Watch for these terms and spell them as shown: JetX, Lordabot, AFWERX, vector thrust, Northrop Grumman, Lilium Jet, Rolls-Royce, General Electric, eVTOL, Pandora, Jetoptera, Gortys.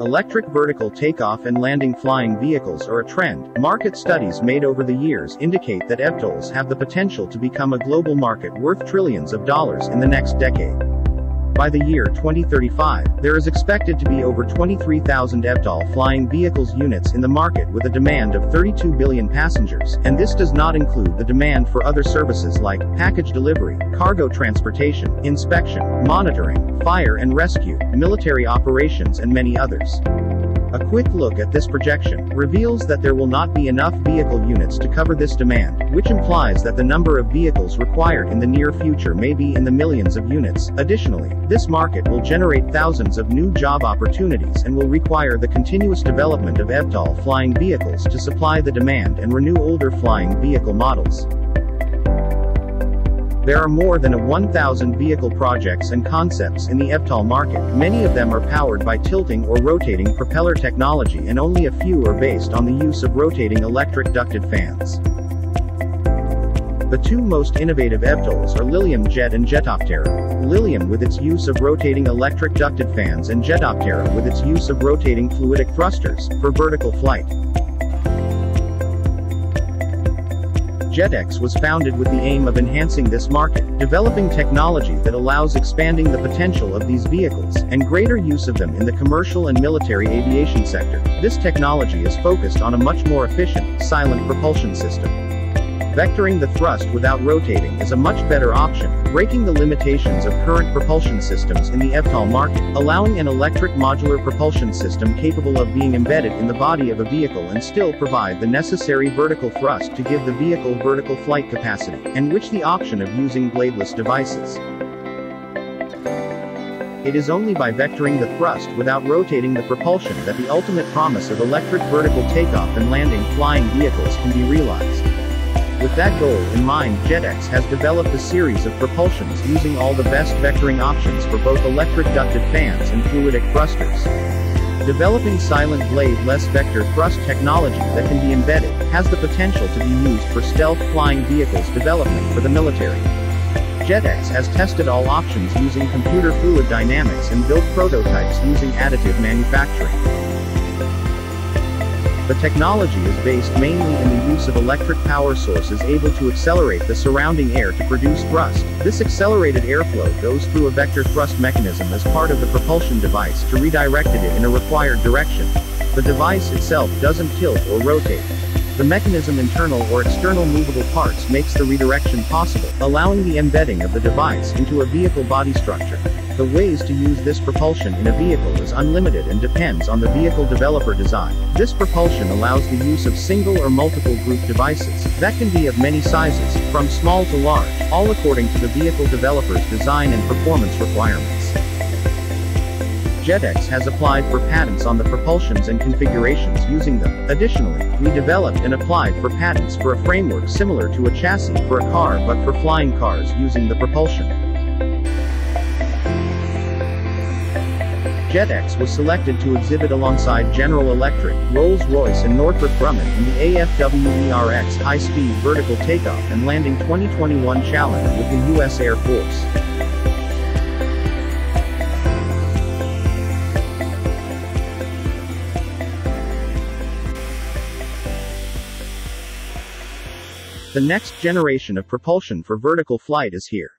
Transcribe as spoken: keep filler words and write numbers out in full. Electric vertical takeoff and landing flying vehicles are a trend. Market studies made over the years indicate that eVTOLs have the potential to become a global market worth trillions of dollars in the next decade. By the year twenty thirty-five, there is expected to be over twenty-three thousand eVTOL flying vehicles units in the market with a demand of thirty-two billion passengers, and this does not include the demand for other services like package delivery, cargo transportation, inspection, monitoring, fire and rescue, military operations and many others. A quick look at this projection reveals that there will not be enough vehicle units to cover this demand, which implies that the number of vehicles required in the near future may be in the millions of units. Additionally, this market will generate thousands of new job opportunities and will require the continuous development of eVTOL flying vehicles to supply the demand and renew older flying vehicle models. There are more than one thousand vehicle projects and concepts in the eVTOL market. Many of them are powered by tilting or rotating propeller technology, and only a few are based on the use of rotating electric ducted fans. The two most innovative eVTOLs are Lilium Jet and Jetoptera. Lilium with its use of rotating electric ducted fans and Jetoptera with its use of rotating fluidic thrusters, for vertical flight. JetX was founded with the aim of enhancing this market, developing technology that allows expanding the potential of these vehicles, and greater use of them in the commercial and military aviation sector. This technology is focused on a much more efficient, silent propulsion system. Vectoring the thrust without rotating is a much better option, breaking the limitations of current propulsion systems in the eVTOL market, allowing an electric modular propulsion system capable of being embedded in the body of a vehicle and still provide the necessary vertical thrust to give the vehicle vertical flight capacity, and which the option of using bladeless devices. It is only by vectoring the thrust without rotating the propulsion that the ultimate promise of electric vertical takeoff and landing flying vehicles can be realized. With that goal in mind, JetX has developed a series of propulsions using all the best vectoring options for both electric ducted fans and fluidic thrusters. Developing silent blade-less vector thrust technology that can be embedded has the potential to be used for stealth flying vehicles development for the military. JetX has tested all options using computer fluid dynamics and built prototypes using additive manufacturing. The technology is based mainly in the use of electric power sources able to accelerate the surrounding air to produce thrust. This accelerated airflow goes through a vector thrust mechanism as part of the propulsion device to redirect it in a required direction. The device itself doesn't tilt or rotate. The mechanism internal or external movable parts makes the redirection possible, allowing the embedding of the device into a vehicle body structure. The ways to use this propulsion in a vehicle is unlimited and depends on the vehicle developer design. This propulsion allows the use of single or multiple group devices that can be of many sizes, from small to large, all according to the vehicle developer's design and performance requirements. JetX has applied for patents on the propulsions and configurations using them. Additionally, we developed and applied for patents for a framework similar to a chassis for a car but for flying cars using the propulsion. JetX was selected to exhibit alongside General Electric, Rolls-Royce and Northrop Grumman in the AFWERX High-Speed Vertical Takeoff and Landing twenty twenty-one Challenge with the U S Air Force. The next generation of propulsion for vertical flight is here.